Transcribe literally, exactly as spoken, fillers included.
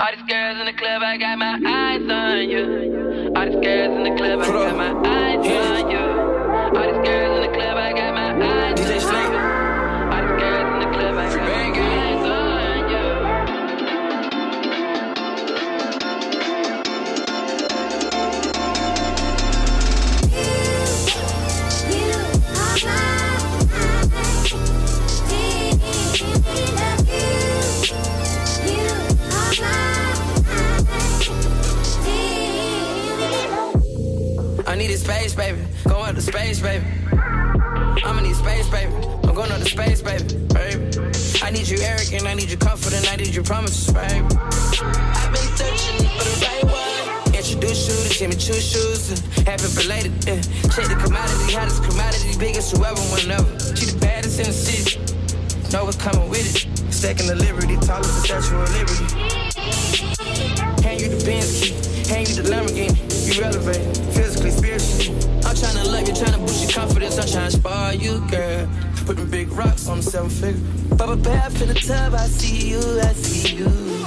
All these girls in the club, I got my eyes on you. All these girls in the club, I got my eyes on you. All these girls in the club, I got my eyes on you. All these girls in the club, I got my eyes on you. You are mine. We love you. You are mine. I need space, baby. Go out to space, baby. I'ma need space, baby. I'm going out to space, baby. Baby, I need you arrogant, I need you confident, I need you promises, baby. I've been searching for the right one. Introduce you to Jimmy Choo shoes. Happy belated. Uh. Check the commodity, hottest commodity, biggest whoever, whenever. She the baddest in the city. Know what's coming with it. Stacking the Liberty, taller than the Statue of Liberty. Hand you the Benz key, hand you the Lamborghini. You elevated, physically, spiritually. I'm tryna love you, tryna boost your confidence. I'm tryna inspire you, girl. Putting big rocks on seven figure. Bubba bath in the tub, I see you, I see you.